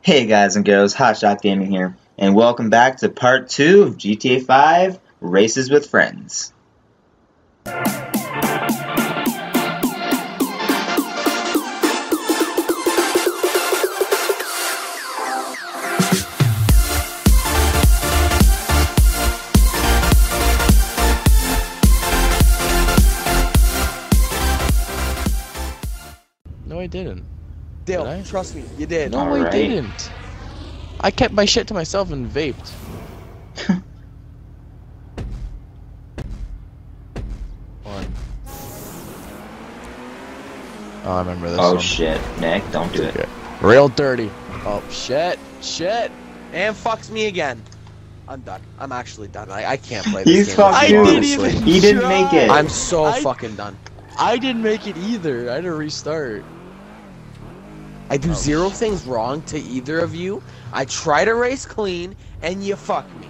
Hey guys and girls, Hotshot Gaming here, and welcome back to part 2 of GTA 5 Races with Friends. No, I didn't. Dale, trust me, you did. No, I didn't. I kept my shit to myself and vaped. One. Oh, I remember this one. Oh shit, Nick, don't do it. Real dirty. Oh shit, shit. And fucks me again. I'm done. I'm actually done. I can't play this game. I didn't even try. He didn't make it. I'm so fucking done. I didn't make it either. I had to restart. I do zero things wrong to either of you. I try to race clean, and you fuck me.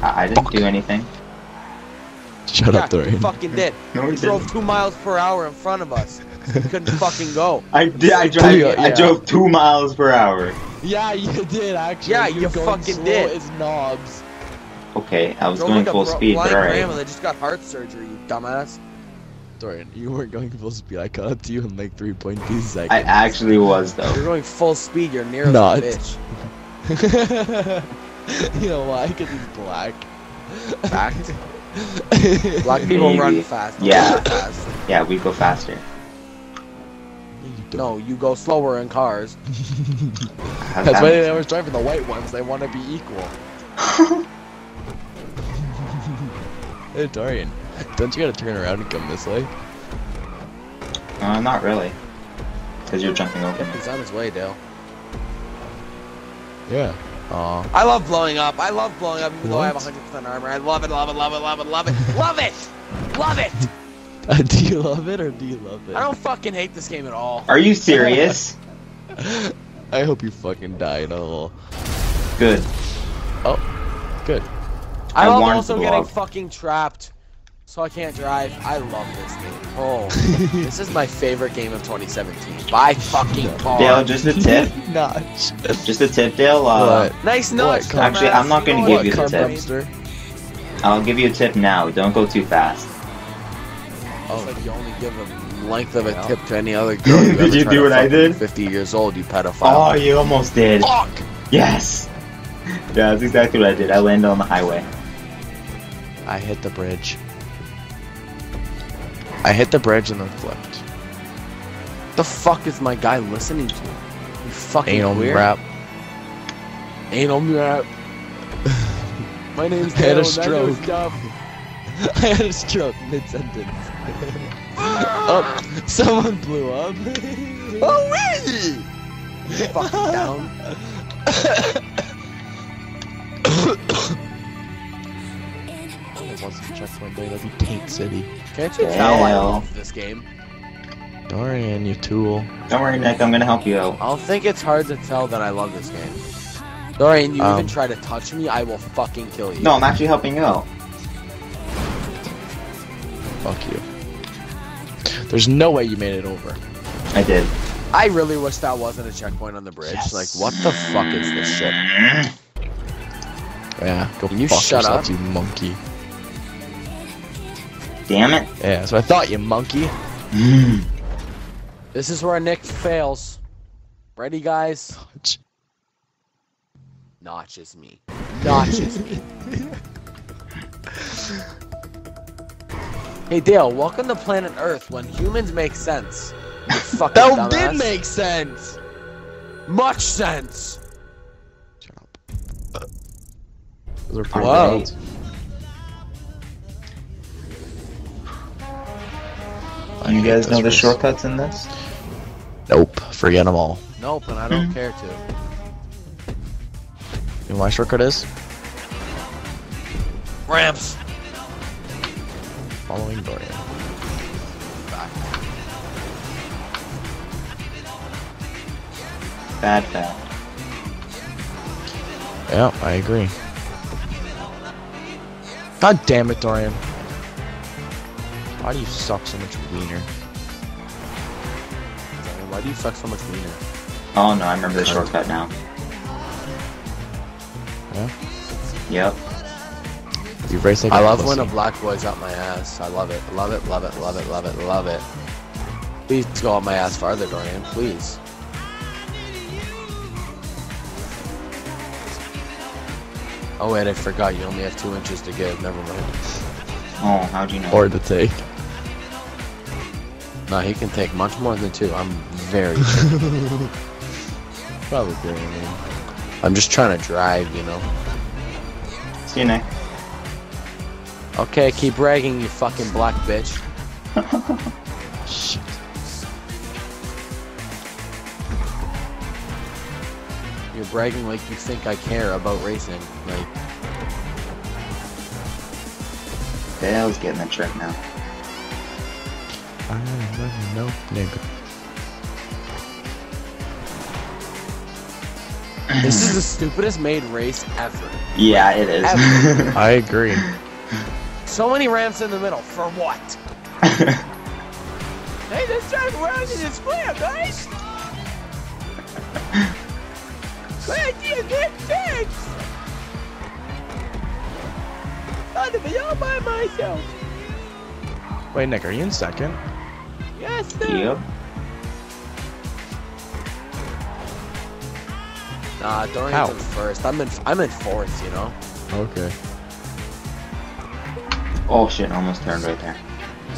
I didn't do anything. Shut up, Dorian. You fucking did. No, you drove 2 miles per hour in front of us. You couldn't fucking go. I did. I drove 2 miles per hour. Yeah, you did actually. Yeah, you fucking did. It's knobs. Okay, I was going full speed, but alright. I just got heart surgery, you dumbass. Dorian, you weren't going full speed. I caught up to you in like 3.2 seconds. I actually was though. You're going full speed. You're near not. A bitch. You know why? Because he's black. Fact. Black people run fast. Yeah. Yeah, we go faster. No, you go slower in cars. That's why they always drive for the white ones. They want to be equal. Hey, Dorian. Don't you gotta turn around and come this way? Not really. Because you're jumping over me. He's on his way, Dale. Yeah. Aww. I love blowing up. I love blowing up even though I have 100% armor. I love it, love it, love it, love it, love it. Love it! Love it! Do you love it or do you love it? I don't fucking hate this game at all. Are you serious? I hope you fucking die in a hole. Good. Oh. Good. I love also getting fucking trapped. So I can't drive. I love this game. Oh, this is my favorite game of 2017. By fucking car. Dale, just a tip. Notch. Just a tip, Dale. Nice notch. Actually, I'm not going to give you the tip. Dumpster. I'll give you a tip now. Don't go too fast. Oh, like you only give a length of a tip to any other girl. Did you do what I did? 50 years old, you pedophile. Oh, you almost did. Fuck. Yes. Yeah, that's exactly what I did. I landed on the highway. I hit the bridge. I hit the bridge and then flipped. The fuck is my guy listening to? You fucking anal weird. Rap. Anal rap. My name's Dale. I had a stroke. I had a stroke mid-sentence. Oh, someone blew up. Oh really? You fucking down. Wants to check one day, that'd be Taint City. Can't you tell I love this game? Dorian, you tool. Don't worry, Nick, I'm gonna help you out. I don't think it's hard to tell that I love this game. Dorian, you even try to touch me, I will fucking kill you. No, I'm actually helping you out. Fuck you. There's no way you made it over. I did. I really wish that wasn't a checkpoint on the bridge. Yes. Like, what the fuck is this shit? Yeah, go fuck yourself, you monkey. Damn it. Yeah, so I thought, you monkey. Mm. This is where Nick fails. Ready, guys? Notches me. Notches me. Hey, Dale, welcome to planet Earth when humans make sense. You fucking dumbass. That did make sense. Much sense. Shut up. Those are pretty wild. You guys know the shortcuts in this? Nope, forget them all. Nope, and I don't care to. You know my shortcut is? Ramps! Following Dorian. Back. Bad fact. Yeah, I agree. God damn it, Dorian. Why do you suck so much wiener? Why do you suck so much wiener? Oh no, I remember the shortcut now. Yeah. Yep. You race like I love when a black boy's up my ass. I love it. Love it. Love it. Love it. Love it. Love it. Please go up my ass farther, Dorian. Please. Oh wait, I forgot. You only have 2 inches to give. Never mind. Oh, how do you know? Or to take. No, he can take much more than two. I'm very sure. Probably, man. I'm just trying to drive, you know. See you, Nick. Okay, keep bragging, you fucking black bitch. Shit. You're bragging like you think I care about racing. Like, Dale's getting the trick now. I don't know, nigga. This is the stupidest made race ever. Yeah, it is. I agree. So many ramps in the middle. For what? Hey, let's drive around in this square, guys. Where do you get fixed? I'm gonna be all by myself. Wait, Nick, are you in second? Yes, sir. Yep. Nah, Dorian's in first. I'm in fourth, you know. Okay. Oh shit! Almost turned right there.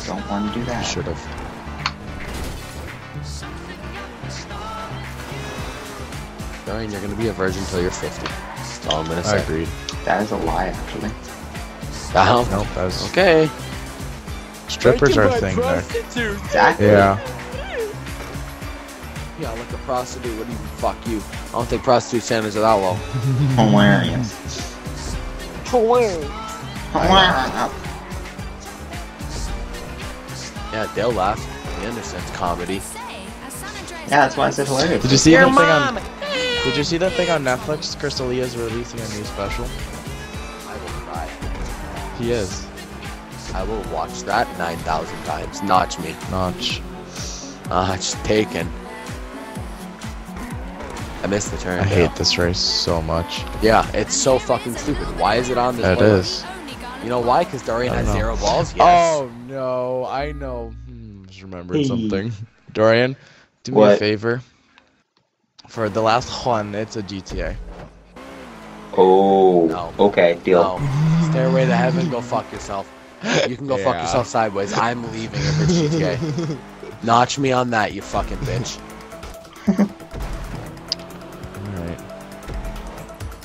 Don't want to do that. Should have. Dorian, you're gonna be a virgin till you're 50. That's all I'm gonna say. I agreed. That is a lie, actually. No, nope, that was... Okay. Strippers are a thing there. Exactly. Yeah. Yeah, like a prostitute wouldn't even fuck you. I don't think prostitute standards are that low. Hilarious. Hilarious. Yeah, Dale laughs. He understands comedy. Yeah, that's why I said hilarious. Did you see anything on... Did you see that thing on Netflix? Krystalia is releasing a new special. I will cry. He is. I will watch that 9,000 times. Notch me. Notch. Notch taken. I missed the turn. I hate this race so much. Yeah, it's so fucking stupid. Why is it on this? It is. You know why? Because Dorian has 0 balls. Yes. Oh no! I know. Just remembered something. Dorian, do me a favor. For the last one, it's a GTA. Oh, no. Okay, deal. No. Stairway to Heaven, go fuck yourself. You can go fuck yourself sideways. I'm leaving if it's GTA. Notch me on that, you fucking bitch. Alright.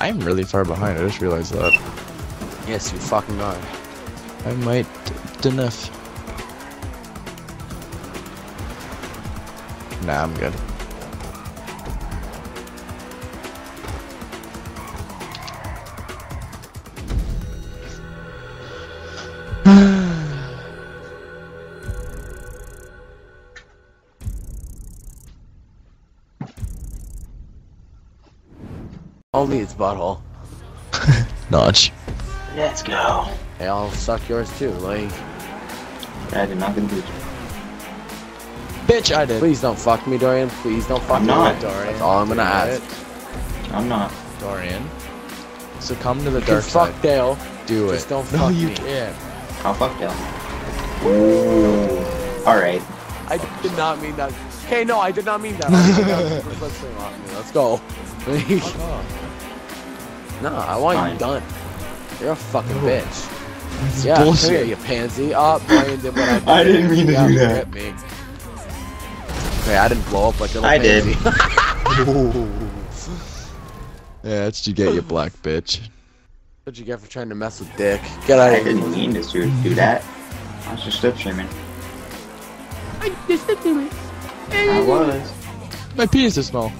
I'm really far behind, I just realized that. Yes, you fucking are. I might DNF. Nah, I'm good. Only its butthole. Notch. Let's go. Hey, I'll suck yours too, like. I did not gonna do it. Bitch, I did. Please don't fuck me, Dorian. Please don't fuck me, Dorian. That's all I'm gonna ask. I'm not. Dorian. Succumb to the dark side. Fuck Dale. Do it. Just don't fuck me. No, you can't. I'll fuck Dale. Ooh. Alright. I did not mean that. Okay, no, I did not mean that. Let's go. Nah, I want you done. You're a fucking bitch. That's bullshit. Here, you pansy. Oh, Brian did what I did. I didn't mean to do that. Me. Okay, I didn't blow up like a little pansy. Yeah, that's what you get, you black bitch. What'd you get for trying to mess with Dick? Get out of here. I didn't mean to do that. I was just slip streaming. I just slip streaming. I was. My penis is small.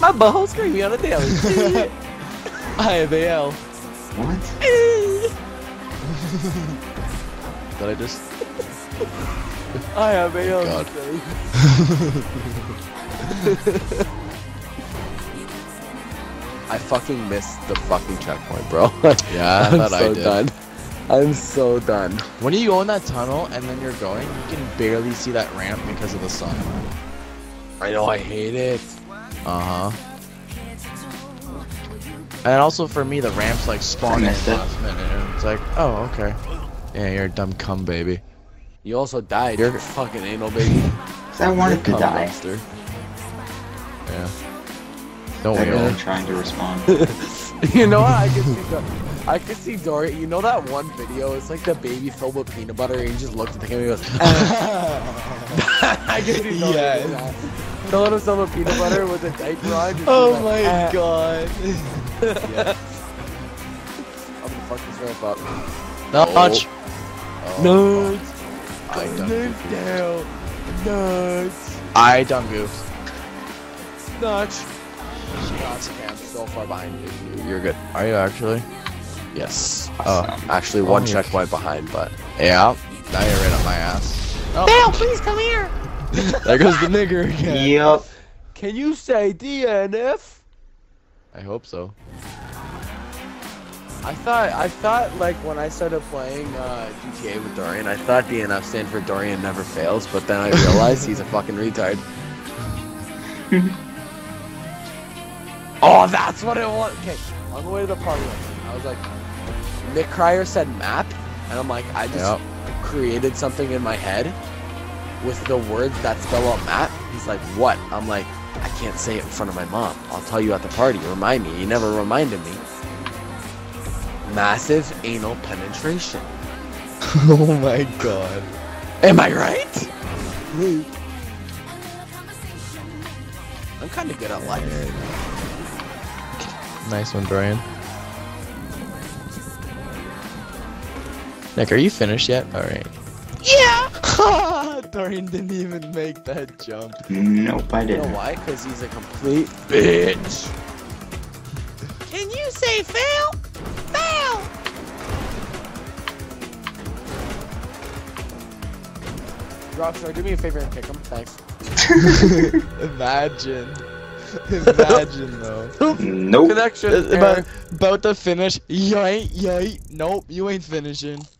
My butthole's creamy on a daily. I have AL. What? Did I just... I have AL. God. I fucking missed the fucking checkpoint, bro. Yeah, I thought I did. Done. I'm so done. When you go in that tunnel and then you're going, you can barely see that ramp because of the sun. I know, I hate it. Uh-huh. And also for me, the ramps like spawned at the last minute, and it's like, oh, okay. Yeah, you're a dumb cum baby. You also died. You're a fucking anal baby. I wanted to die. Monster. Yeah. Don't we all? Trying to respond. You know what? I could see Dory. You know that one video? It's like the baby filled with peanut butter, and he just looked at the camera and goes. I could see Dory. Yeah. Filling himself with peanut butter with a diaper on. Oh my god. Yeah. I'm gonna fuck this ramp up. Nudge. Oh. No. I dunked down. Nuts. I done goofs. Nuts. I'm so far behind you. You're good. Are you actually? Yes. Awesome. Actually, one checkpoint behind, but. Yeah. Now you're right on my ass. Oh. Dale, please come here. There goes the nigger again. Yep. Can you say DNF? I hope so. I thought like when I started playing GTA with Dorian, I thought DNF stand for Dorian Never Fails, but then I realized he's a fucking retard. Oh, that's what it was. Okay, on the way to the party, I was like, Nick Cryer said map, and I'm like, I just created something in my head with the words that spell out map. He's like, what? I'm like, I can't say it in front of my mom. I'll tell you at the party. Remind me. You never reminded me. Massive anal penetration. Oh my god. Am I right? I'm kind of good at life. Nice one, Brian. Nick, are you finished yet? Alright. Yeah! Dorian didn't even make that jump. Nope, I didn't. You know why? Because he's a complete bitch. Can you say fail? Fail! Rockstar, do me a favor and kick him. Thanks. Imagine though. Nope. Connection. About to finish. You ain't. Nope. You ain't finishing.